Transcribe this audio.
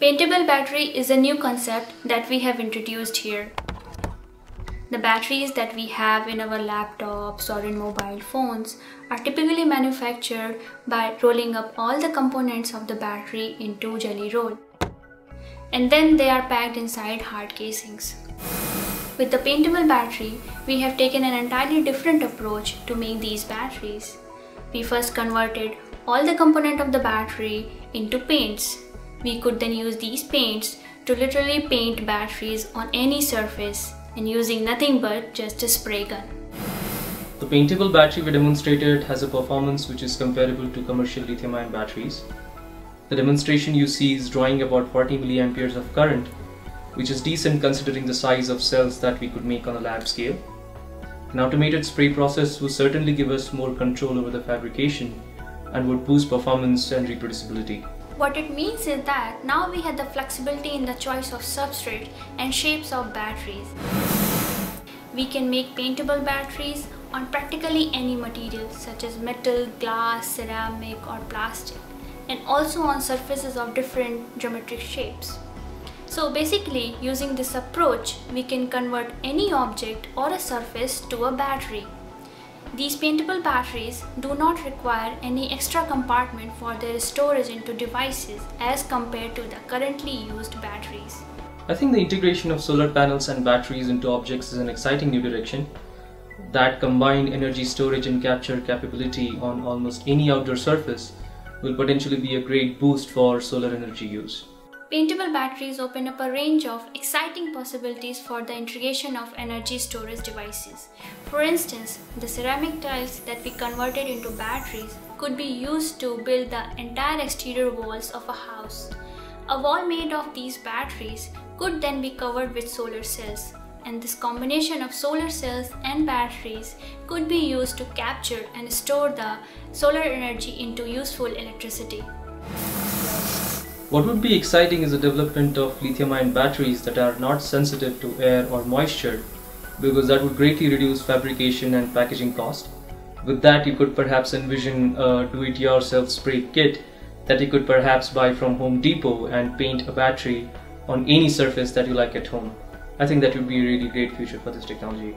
Paintable battery is a new concept that we have introduced here. The batteries that we have in our laptops or in mobile phones are typically manufactured by rolling up all the components of the battery into jelly roll. And then they are packed inside hard casings. With the paintable battery, we have taken an entirely different approach to make these batteries. We first converted all the components of the battery into paints. We could then use these paints to literally paint batteries on any surface and using nothing but just a spray gun. The paintable battery we demonstrated has a performance which is comparable to commercial lithium-ion batteries. The demonstration you see is drawing about 40 milliamperes of current, which is decent considering the size of cells that we could make on a lab scale. An automated spray process would certainly give us more control over the fabrication and would boost performance and reproducibility. What it means is that now we have the flexibility in the choice of substrate and shapes of batteries. We can make paintable batteries on practically any material such as metal, glass, ceramic or plastic, and also on surfaces of different geometric shapes. So basically, using this approach, we can convert any object or a surface to a battery. These paintable batteries do not require any extra compartment for their storage into devices as compared to the currently used batteries. I think the integration of solar panels and batteries into objects is an exciting new direction that combined energy storage and capture capability on almost any outdoor surface will potentially be a great boost for solar energy use. Paintable batteries open up a range of exciting possibilities for the integration of energy storage devices. For instance, the ceramic tiles that we converted into batteries could be used to build the entire exterior walls of a house. A wall made of these batteries could then be covered with solar cells, and this combination of solar cells and batteries could be used to capture and store the solar energy into useful electricity. What would be exciting is the development of lithium-ion batteries that are not sensitive to air or moisture, because that would greatly reduce fabrication and packaging cost. With that, you could perhaps envision a do-it-yourself spray kit that you could perhaps buy from Home Depot and paint a battery on any surface that you like at home. I think that would be a really great future for this technology.